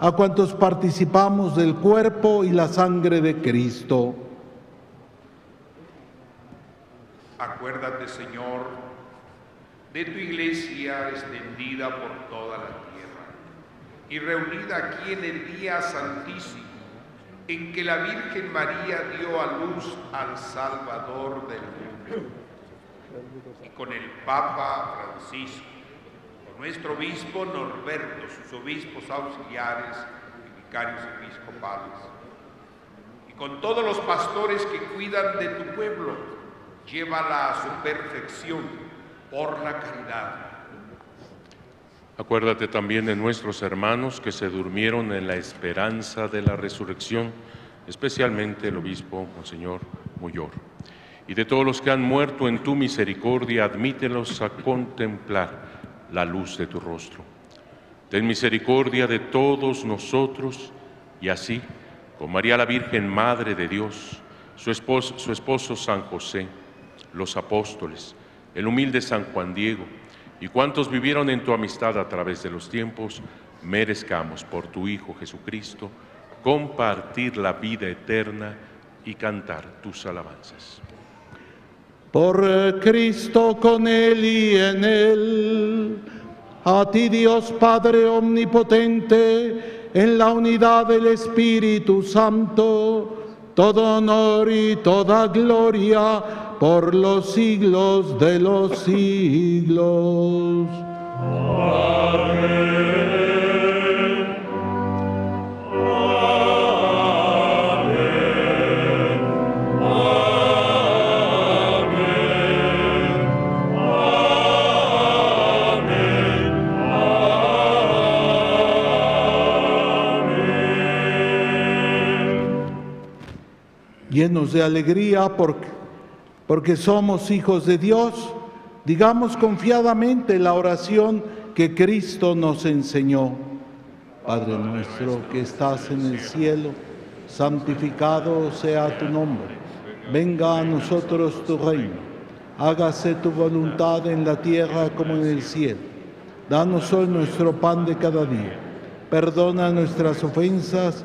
a cuantos participamos del cuerpo y la sangre de Cristo. acuérdate, Señor, de tu Iglesia extendida por toda la tierra y reunida aquí en el día santísimo en que la Virgen María dio a luz al Salvador del mundo. Y con el Papa Francisco, con nuestro obispo Norberto, sus obispos auxiliares y vicarios episcopales, y con todos los pastores que cuidan de tu pueblo, llévala a su perfección por la caridad. Acuérdate también de nuestros hermanos que se durmieron en la esperanza de la resurrección, especialmente el obispo Monseñor Muñoz. Y de todos los que han muerto en tu misericordia, admítelos a contemplar la luz de tu rostro. Ten misericordia de todos nosotros, y así, con María la Virgen, Madre de Dios, su esposo, su esposo San José, los apóstoles, el humilde San Juan Diego, y cuantos vivieron en tu amistad a través de los tiempos, merezcamos por tu Hijo Jesucristo compartir la vida eterna y cantar tus alabanzas. Por Cristo, con Él y en Él, a ti Dios Padre Omnipotente, en la unidad del Espíritu Santo, todo honor y toda gloria por los siglos de los siglos. Amén. Amén. Amén. Amén. Amén. Llenos de alegría porque Porque somos hijos de Dios, digamos confiadamente la oración que Cristo nos enseñó. Padre nuestro que estás en el cielo, santificado sea tu nombre. Venga a nosotros tu reino. Hágase tu voluntad en la tierra como en el cielo. Danos hoy nuestro pan de cada día. Perdona nuestras ofensas,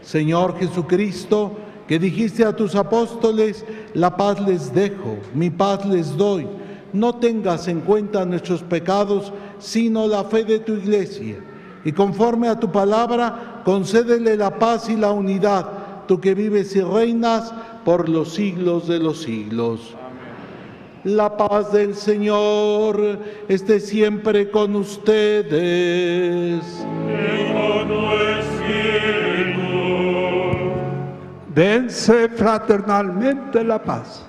Señor Jesucristo, que dijiste a tus apóstoles, la paz les dejo, mi paz les doy. No tengas en cuenta nuestros pecados, sino la fe de tu Iglesia. Y conforme a tu palabra, concédele la paz y la unidad, tú que vives y reinas por los siglos de los siglos. Amén. La paz del Señor esté siempre con ustedes. Y con tu espíritu. Dense fraternalmente la paz.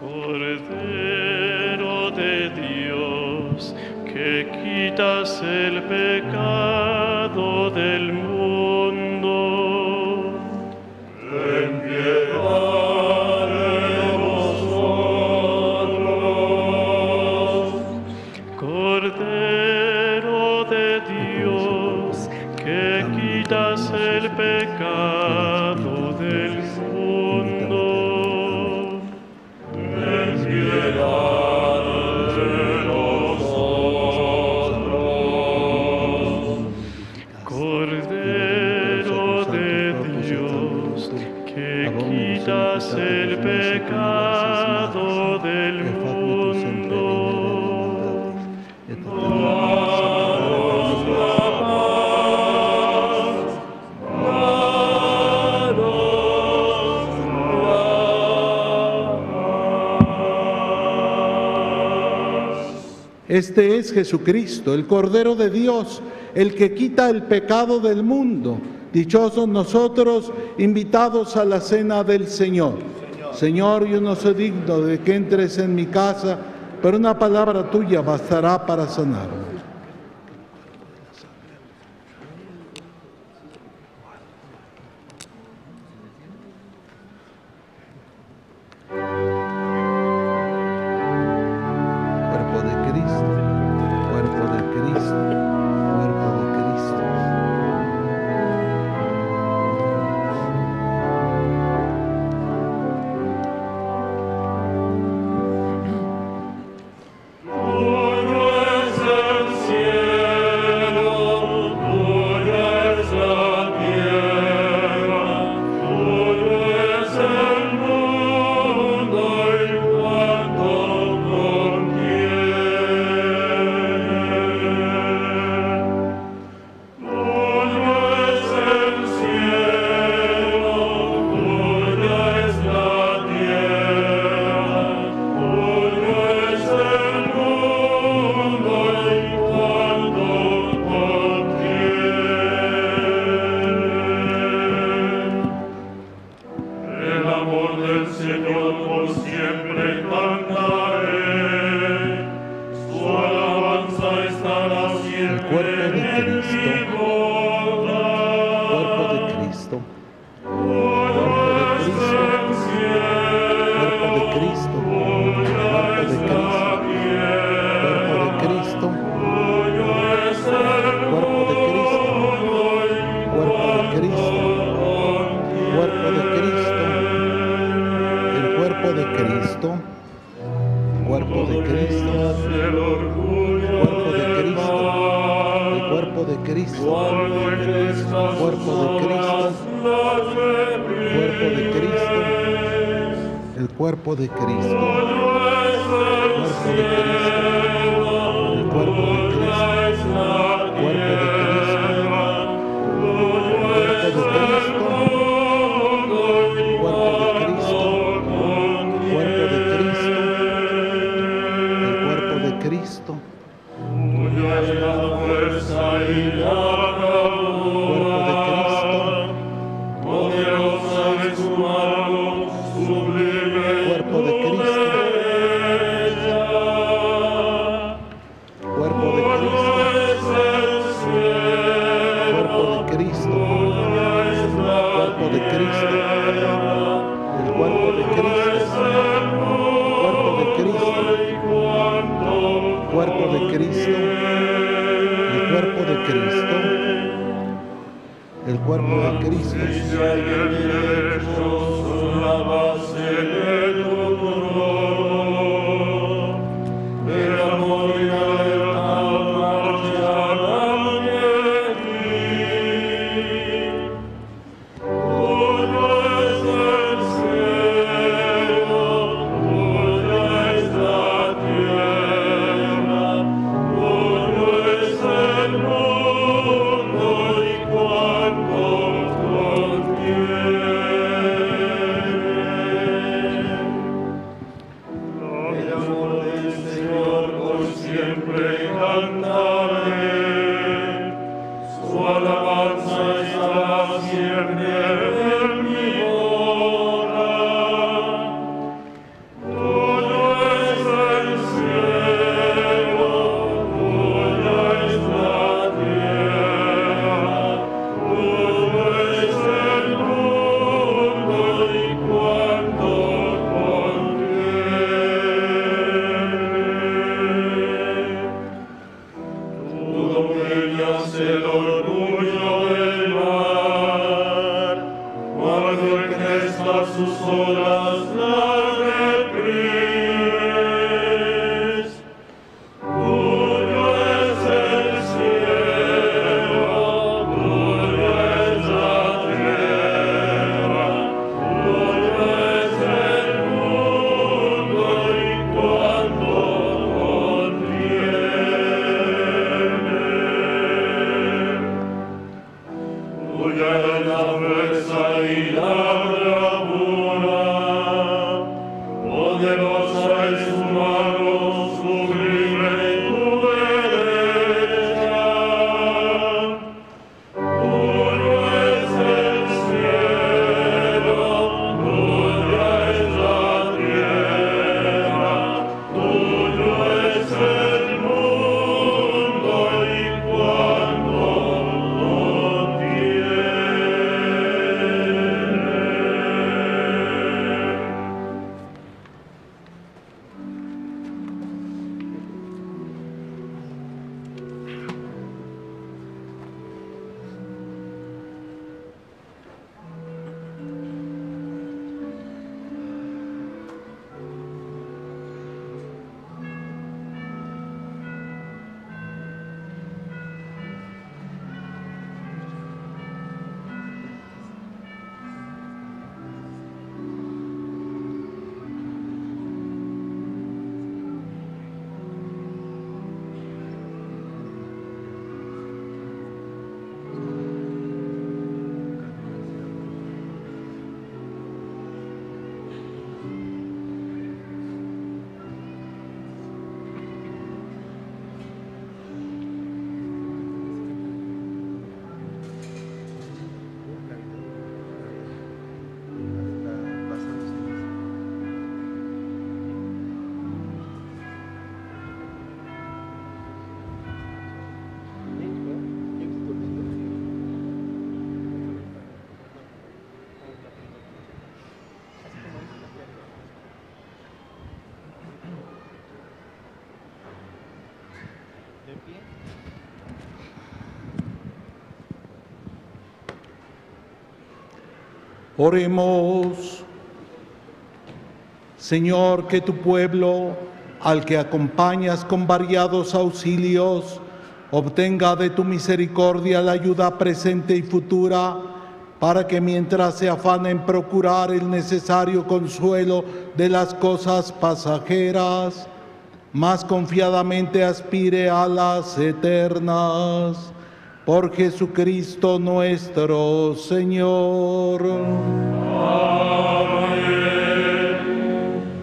Cordero de Dios, que quitas el pecado del mundo, ten piedad. El pecado del mundo, ten piedad de nosotros. Cordero de Dios, que quitas el pecado del mundo, este es Jesucristo, el Cordero de Dios, el que quita el pecado del mundo. Dichosos nosotros, invitados a la cena del Señor. Señor, yo no soy digno de que entres en mi casa, pero una palabra tuya bastará para sanarme. Cristo, cuerpo de Cristo, cuerpo de Cristo, cuerpo de Cristo, cuerpo de Cristo, cuerpo de Cristo, el cuerpo de Cristo, cuerpo de Cristo, cuerpo de Cristo, el cuerpo de Cristo, cuerpo de Cristo, cuerpo de Cristo. El cuerpo de Cristo, el cuerpo de Cristo, el cuerpo de Cristo, el cuerpo de Cristo, el cuerpo de Cristo, el cuerpo de Cristo, el cuerpo de Cristo, el cuerpo de Cristo, el cuerpo de Cristo, poderosa de su mano sublime. Cristo, el cuerpo de Cristo, de pie. Oremos. Señor, que tu pueblo, al que acompañas con variados auxilios, obtenga de tu misericordia la ayuda presente y futura, para que mientras se afana en procurar el necesario consuelo de las cosas pasajeras, más confiadamente aspire a las eternas. Por Jesucristo nuestro Señor. Amén.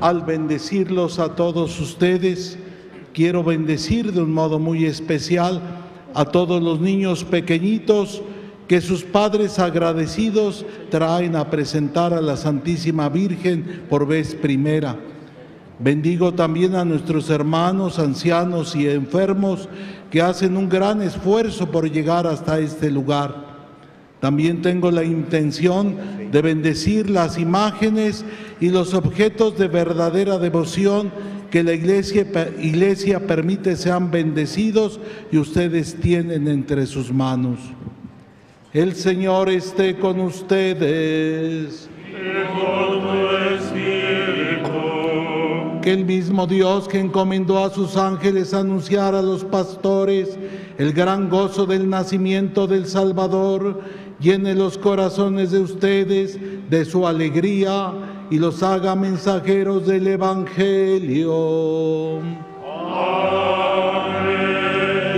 Al bendecirlos a todos ustedes, quiero bendecir de un modo muy especial a todos los niños pequeñitos que sus padres agradecidos traen a presentar a la Santísima Virgen por vez primera. Bendigo también a nuestros hermanos, ancianos y enfermos que hacen un gran esfuerzo por llegar hasta este lugar. También tengo la intención de bendecir las imágenes y los objetos de verdadera devoción que la iglesia, iglesia permite sean bendecidos y ustedes tienen entre sus manos. El Señor esté con ustedes. Y con tu espíritu. Que el mismo Dios que encomendó a sus ángeles anunciar a los pastores el gran gozo del nacimiento del Salvador, llene los corazones de ustedes de su alegría y los haga mensajeros del Evangelio.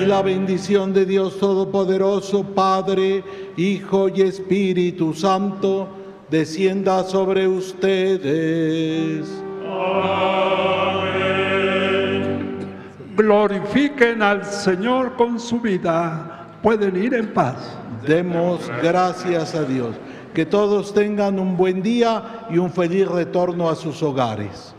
La bendición de Dios Todopoderoso, Padre, Hijo y Espíritu Santo, descienda sobre ustedes. Amén. Glorifiquen al Señor con su vida. Pueden ir en paz. Demos gracias a Dios. Que todos tengan un buen día y un feliz retorno a sus hogares.